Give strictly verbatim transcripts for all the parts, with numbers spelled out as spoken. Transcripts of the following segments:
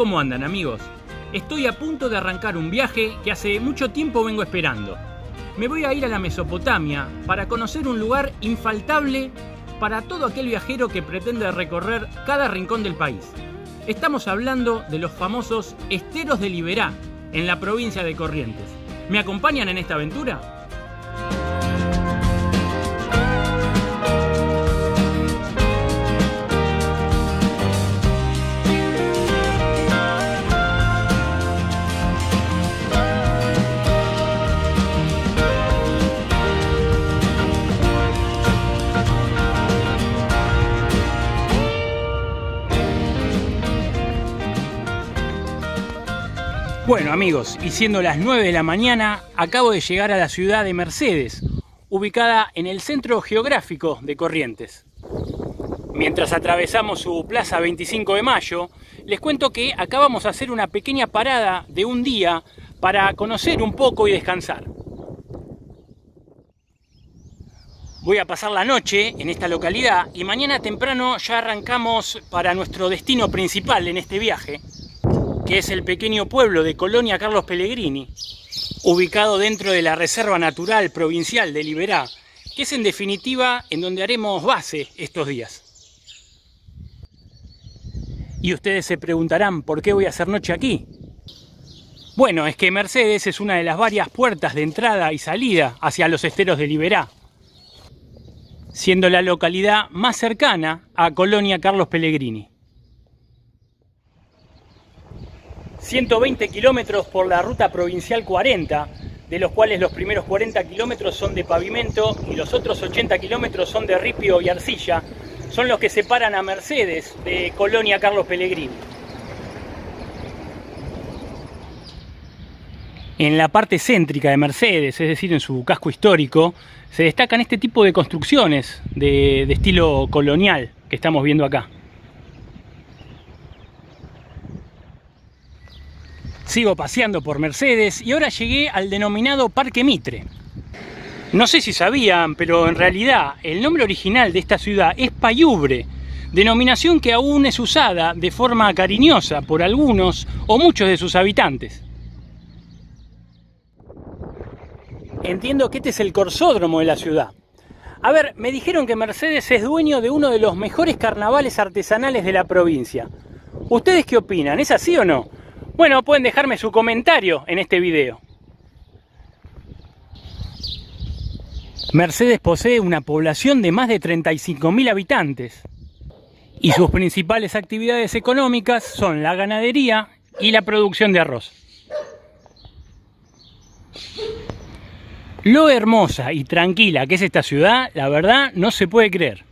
¿cómo andan, amigos? Estoy a punto de arrancar un viaje que hace mucho tiempo vengo esperando. Me voy a ir a la Mesopotamia para conocer un lugar infaltable para todo aquel viajero que pretende recorrer cada rincón del país. Estamos hablando de los famosos esteros del Iberá, en la provincia de Corrientes. ¿Me acompañan en esta aventura? Bueno, amigos, y siendo las nueve de la mañana, acabo de llegar a la ciudad de Mercedes, ubicada en el centro geográfico de Corrientes. Mientras atravesamos su Plaza veinticinco de Mayo, les cuento que acá vamos a hacer una pequeña parada de un día para conocer un poco y descansar. Voy a pasar la noche en esta localidad y mañana temprano ya arrancamos para nuestro destino principal en este viaje, que es el pequeño pueblo de Colonia Carlos Pellegrini, ubicado dentro de la Reserva Natural Provincial de Iberá, que es en definitiva en donde haremos base estos días. Y ustedes se preguntarán, ¿por qué voy a hacer noche aquí? Bueno, es que Mercedes es una de las varias puertas de entrada y salida hacia los esteros de Iberá, siendo la localidad más cercana a Colonia Carlos Pellegrini. ciento veinte kilómetros por la Ruta Provincial cuarenta, de los cuales los primeros cuarenta kilómetros son de pavimento y los otros ochenta kilómetros son de ripio y arcilla, son los que separan a Mercedes de Colonia Carlos Pellegrini. En la parte céntrica de Mercedes, es decir, en su casco histórico, se destacan este tipo de construcciones de, de estilo colonial que estamos viendo acá. Sigo paseando por Mercedes y ahora llegué al denominado Parque Mitre. No sé si sabían, pero en realidad el nombre original de esta ciudad es Payubre, denominación que aún es usada de forma cariñosa por algunos o muchos de sus habitantes. Entiendo que este es el corsódromo de la ciudad. A ver, me dijeron que Mercedes es dueño de uno de los mejores carnavales artesanales de la provincia. ¿Ustedes qué opinan? ¿Es así o no? Bueno, pueden dejarme su comentario en este video. Mercedes posee una población de más de treinta y cinco mil habitantes y sus principales actividades económicas son la ganadería y la producción de arroz. Lo hermosa y tranquila que es esta ciudad, la verdad, no se puede creer.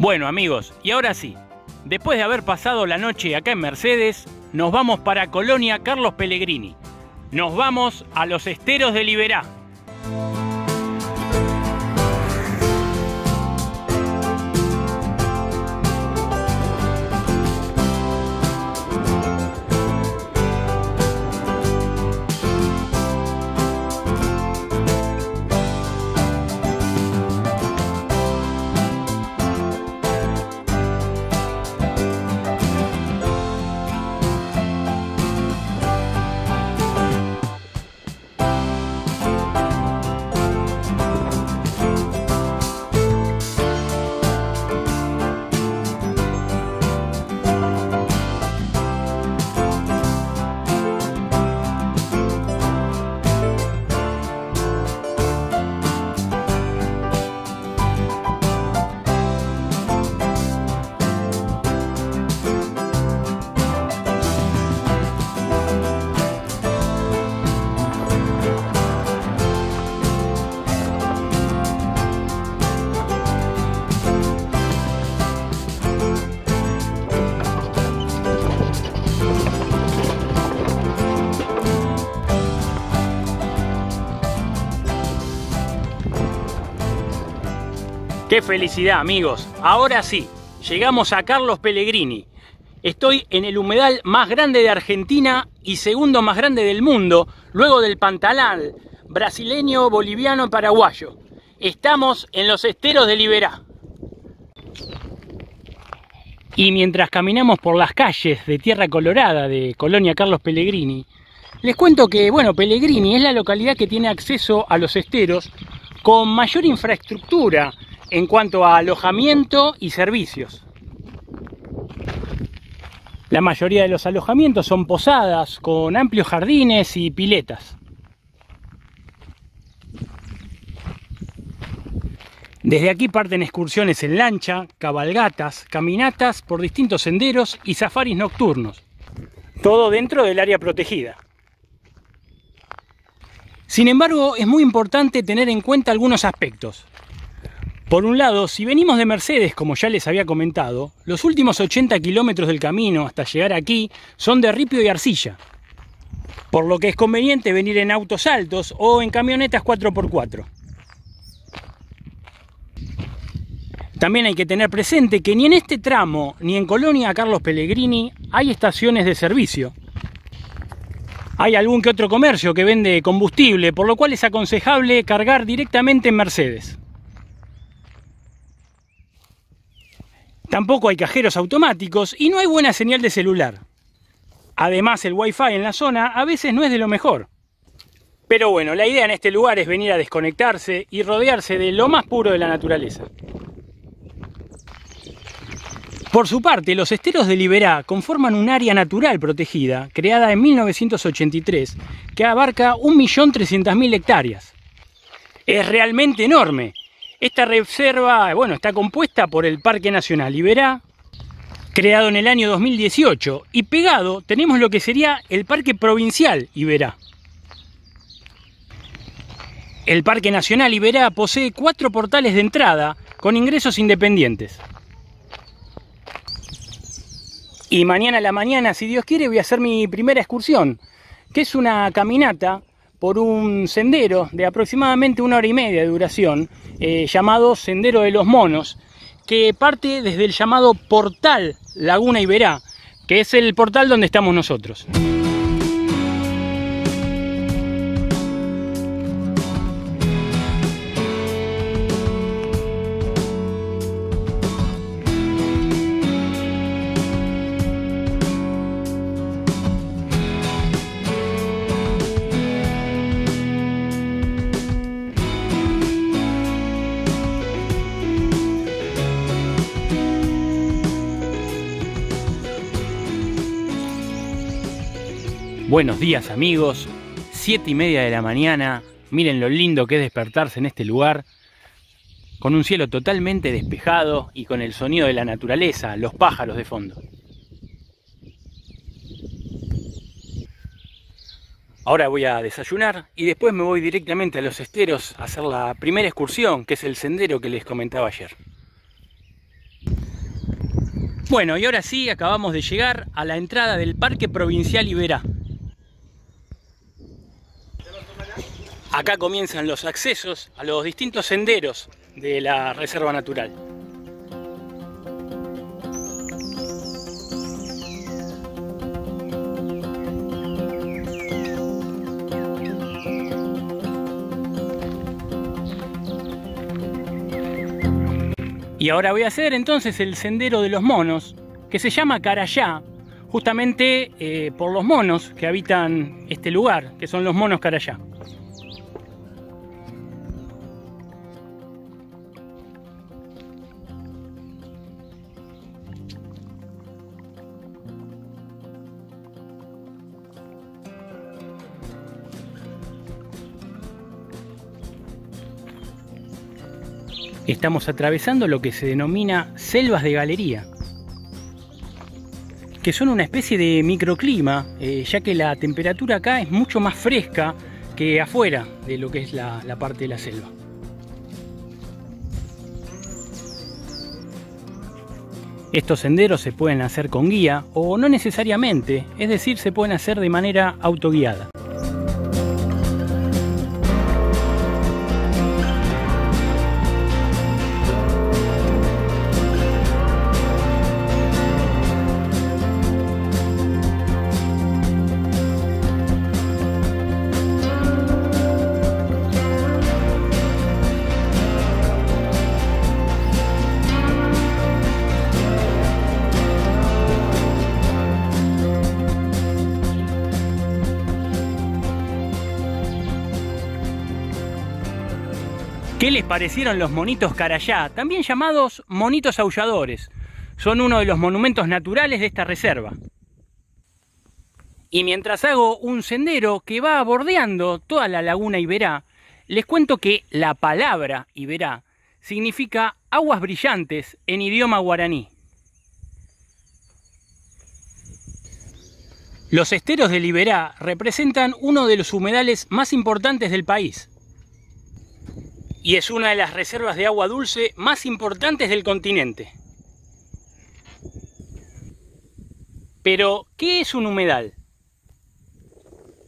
Bueno, amigos, y ahora sí, después de haber pasado la noche acá en Mercedes, nos vamos para Colonia Carlos Pellegrini. Nos vamos a los esteros de Iberá. ¡Qué felicidad, amigos! Ahora sí, llegamos a Carlos Pellegrini. Estoy en el humedal más grande de Argentina y segundo más grande del mundo, luego del Pantanal, brasileño, boliviano, paraguayo. Estamos en los esteros del Iberá. Y mientras caminamos por las calles de Tierra Colorada de Colonia Carlos Pellegrini, les cuento que, bueno, Pellegrini es la localidad que tiene acceso a los esteros con mayor infraestructura en cuanto a alojamiento y servicios. La mayoría de los alojamientos son posadas con amplios jardines y piletas. Desde aquí parten excursiones en lancha, cabalgatas, caminatas por distintos senderos y safaris nocturnos. Todo dentro del área protegida. Sin embargo, es muy importante tener en cuenta algunos aspectos. Por un lado, si venimos de Mercedes, como ya les había comentado, los últimos ochenta kilómetros del camino hasta llegar aquí son de ripio y arcilla, por lo que es conveniente venir en autos altos o en camionetas cuatro por cuatro. También hay que tener presente que ni en este tramo ni en Colonia Carlos Pellegrini hay estaciones de servicio. Hay algún que otro comercio que vende combustible, por lo cual es aconsejable cargar directamente en Mercedes. Tampoco hay cajeros automáticos y no hay buena señal de celular. Además, el wifi en la zona a veces no es de lo mejor. Pero bueno, la idea en este lugar es venir a desconectarse y rodearse de lo más puro de la naturaleza. Por su parte, los esteros del Iberá conforman un área natural protegida, creada en mil novecientos ochenta y tres, que abarca un millón trescientas mil hectáreas. Es realmente enorme. Esta reserva, bueno, está compuesta por el Parque Nacional Iberá, creado en el año dos mil dieciocho, y pegado tenemos lo que sería el Parque Provincial Iberá. El Parque Nacional Iberá posee cuatro portales de entrada con ingresos independientes. Y mañana a la mañana, si Dios quiere, voy a hacer mi primera excursión, que es una caminata por un sendero de aproximadamente una hora y media de duración, eh, llamado Sendero de los Monos, que parte desde el llamado Portal Laguna Iberá, que es el portal donde estamos nosotros. Buenos días, amigos, siete y media de la mañana, miren lo lindo que es despertarse en este lugar, con un cielo totalmente despejado y con el sonido de la naturaleza, los pájaros de fondo. Ahora voy a desayunar y después me voy directamente a los esteros a hacer la primera excursión, que es el sendero que les comentaba ayer. Bueno, y ahora sí, acabamos de llegar a la entrada del Parque Provincial Iberá. Acá comienzan los accesos a los distintos senderos de la Reserva Natural. Y ahora voy a hacer entonces el Sendero de los Monos, que se llama Carayá, justamente eh, por los monos que habitan este lugar, que son los monos Carayá. Estamos atravesando lo que se denomina selvas de galería, que son una especie de microclima, eh, ya que la temperatura acá es mucho más fresca que afuera de lo que es la, la parte de la selva. Estos senderos se pueden hacer con guía o no necesariamente, es decir, se pueden hacer de manera autoguiada. ¿Qué les parecieron los monitos Carayá, también llamados monitos aulladores? Son uno de los monumentos naturales de esta reserva. Y mientras hago un sendero que va bordeando toda la laguna Iberá, les cuento que la palabra Iberá significa aguas brillantes en idioma guaraní. Los esteros del Iberá representan uno de los humedales más importantes del país. Y es una de las reservas de agua dulce más importantes del continente. Pero, ¿qué es un humedal?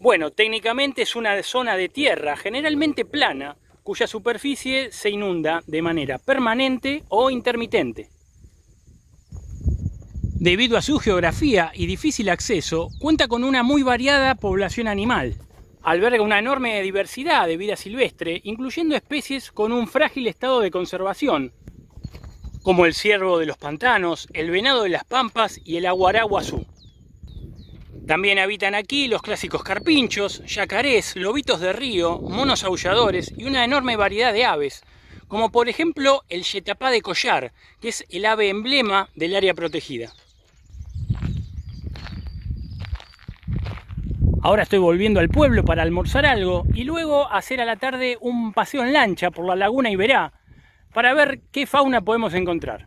Bueno, técnicamente es una zona de tierra, generalmente plana, cuya superficie se inunda de manera permanente o intermitente. Debido a su geografía y difícil acceso, cuenta con una muy variada población animal. Alberga una enorme diversidad de vida silvestre, incluyendo especies con un frágil estado de conservación, como el ciervo de los pantanos, el venado de las pampas y el aguará guazú. También habitan aquí los clásicos carpinchos, yacarés, lobitos de río, monos aulladores y una enorme variedad de aves, como por ejemplo el yetapá de collar, que es el ave emblema del área protegida. Ahora estoy volviendo al pueblo para almorzar algo y luego hacer a la tarde un paseo en lancha por la laguna Iberá para ver qué fauna podemos encontrar.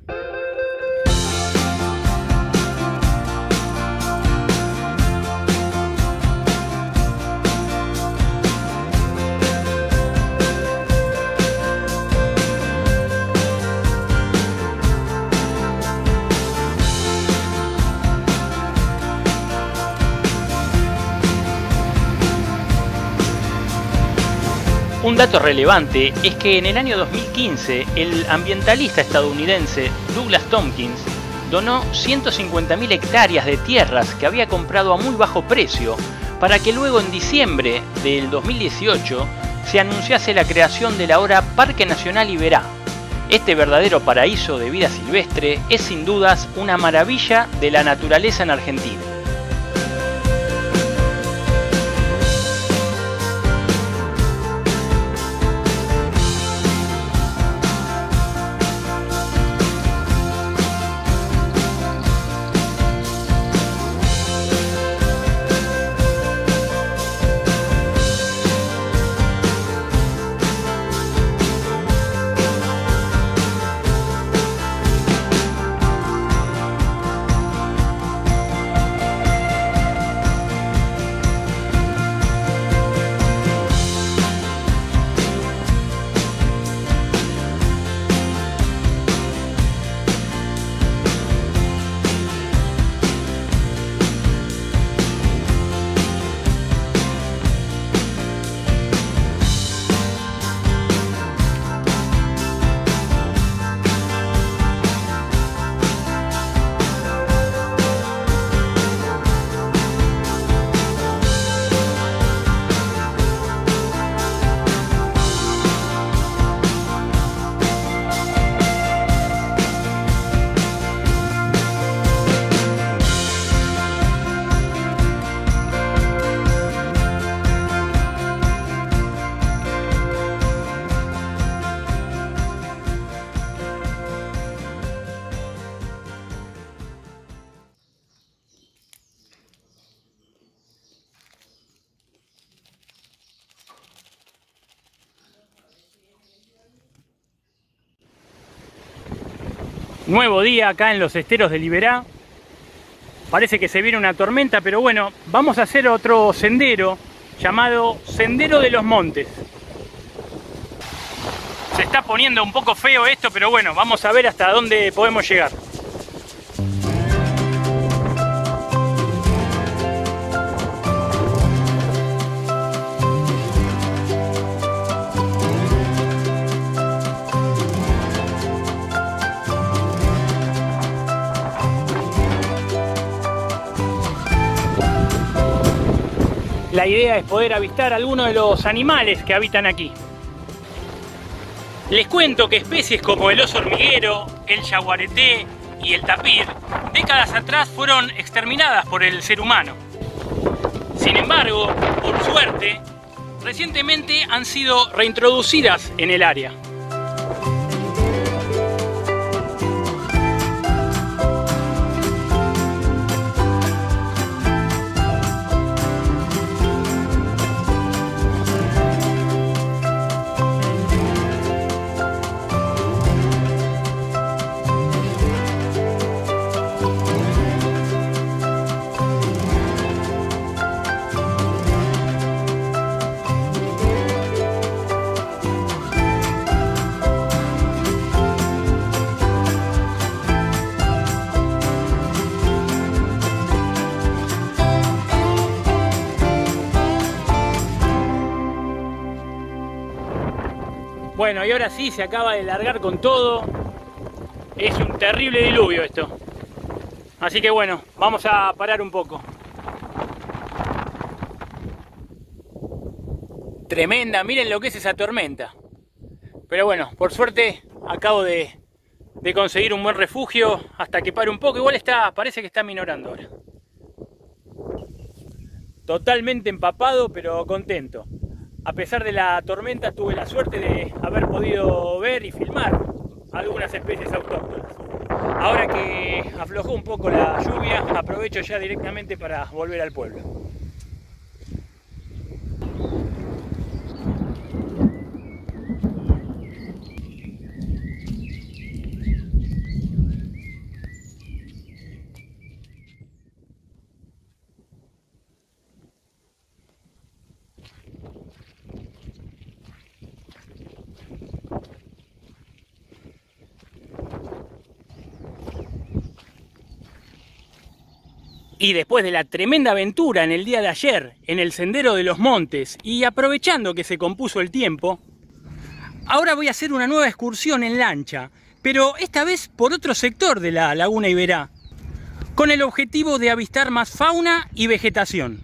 Un dato relevante es que en el año dos mil quince el ambientalista estadounidense Douglas Tompkins donó ciento cincuenta mil hectáreas de tierras que había comprado a muy bajo precio para que luego en diciembre del dos mil dieciocho se anunciase la creación del ahora Parque Nacional Iberá. Este verdadero paraíso de vida silvestre es sin dudas una maravilla de la naturaleza en Argentina. Nuevo día acá en los esteros del Iberá. Parece que se viene una tormenta, pero bueno, vamos a hacer otro sendero llamado Sendero de los Montes. Se está poniendo un poco feo esto, pero bueno, vamos a ver hasta dónde podemos llegar. La idea es poder avistar algunos de los animales que habitan aquí. Les cuento que especies como el oso hormiguero, el yaguareté y el tapir, décadas atrás fueron exterminadas por el ser humano. Sin embargo, por suerte, Recientemente han sido reintroducidas en el área. Bueno, y ahora sí, se acaba de largar con todo. Es un terrible diluvio esto. Así que bueno, vamos a parar un poco. Tremenda, miren lo que es esa tormenta. Pero bueno, por suerte acabo de, de conseguir un buen refugio hasta que pare un poco. Igual está, parece que está aminorando ahora. Totalmente empapado, pero contento. A pesar de la tormenta, tuve la suerte de haber podido ver y filmar algunas especies autóctonas. Ahora que aflojó un poco la lluvia, aprovecho ya directamente para volver al pueblo. Y después de la tremenda aventura en el día de ayer, en el Sendero de los Montes, y aprovechando que se compuso el tiempo, ahora voy a hacer una nueva excursión en lancha, pero esta vez por otro sector de la Laguna Iberá, con el objetivo de avistar más fauna y vegetación.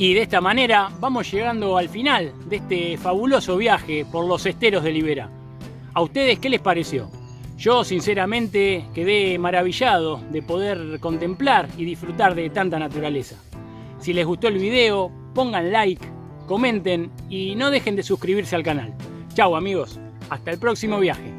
Y de esta manera vamos llegando al final de este fabuloso viaje por los esteros de Iberá. ¿A ustedes qué les pareció? Yo sinceramente quedé maravillado de poder contemplar y disfrutar de tanta naturaleza. Si les gustó el video, pongan like, comenten y no dejen de suscribirse al canal. Chau amigos, hasta el próximo viaje.